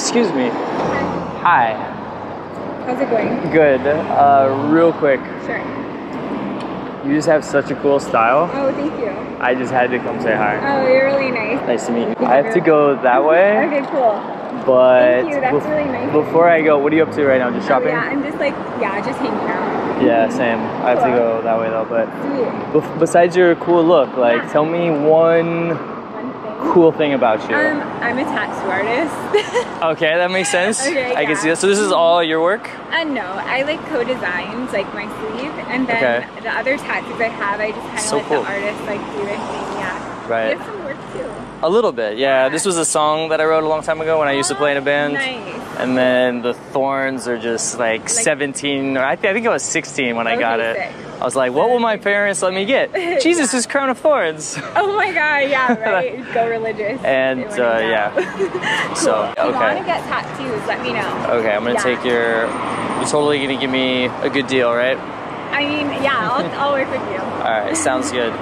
Excuse me. Hi. How's it going? Good. Real quick. Sure. You just have such a cool style. Oh, thank you. I just had to come say hi. Oh, you're really nice. Nice to meet you. I have to go that way. Okay, cool. But thank you, that's really nice. Before I go, what are you up to right now? Just shopping? Yeah, I'm just like, just hanging out. Yeah, same. I have to go that way though. But besides your cool look, like, tell me one cool thing about you. I'm a tattoo artist. Okay, that makes sense. Okay, I can see that. So this is all your work? No, I like co-designed like my sleeve, and then the other tattoos I have, I just kind of let the artist like do their thing. Yeah. Right. It's a little bit, yeah. This was a song that I wrote a long time ago when I used to play in a band. Nice. And then the thorns are just like 17, or I think I was 16 when I got it. I was like, what will my parents let me get? Jesus, his crown of thorns. Oh my god, yeah, right. Go religious. And cool. So, okay. If you want to get tattoos, let me know. Okay, I'm going to take your, you're totally going to give me a good deal, right? I mean, yeah, I'll work with you. Alright, sounds good.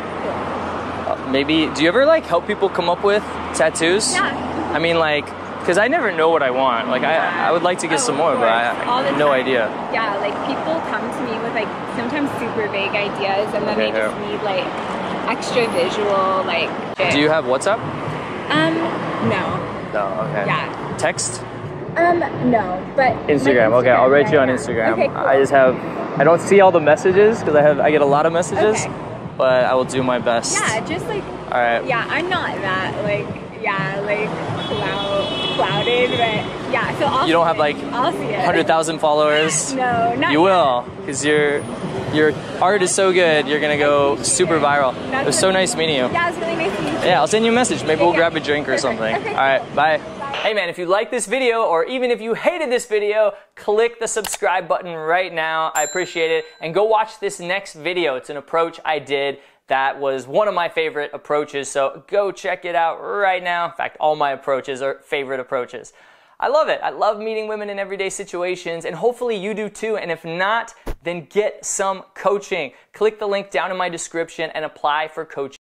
Maybe, do you ever like help people come up with tattoos? Yeah. I mean, like, because I never know what I want. Like, I would like to get some more, but I have no idea. Yeah, like people come to me with like sometimes super vague ideas, and then they just need like extra visual, like. Do you have WhatsApp? No. No. Okay. Yeah. Text? No, but Instagram. Okay, I'll write you on Instagram. Okay, cool. I just have, I don't see all the messages because I get a lot of messages. Okay. But I will do my best. Yeah, just like, all right. Yeah, I'm not that like, like clouded, but yeah. So I'll, you don't have like 100,000 followers. No, not you yet. Will, because your art is so good. You're gonna go super viral. It was so nice meeting you. Yeah, it was really nice meeting you. Yeah, I'll send you a message. Maybe we'll grab a drink or something. Okay, all right, bye. Hey man, if you liked this video, or even if you hated this video, click the subscribe button right now. I appreciate it. And go watch this next video. It's an approach I did that was one of my favorite approaches. So go check it out right now. In fact, all my approaches are favorite approaches. I love it. I love meeting women in everyday situations, and hopefully you do too. And if not, then get some coaching. Click the link down in my description and apply for coaching.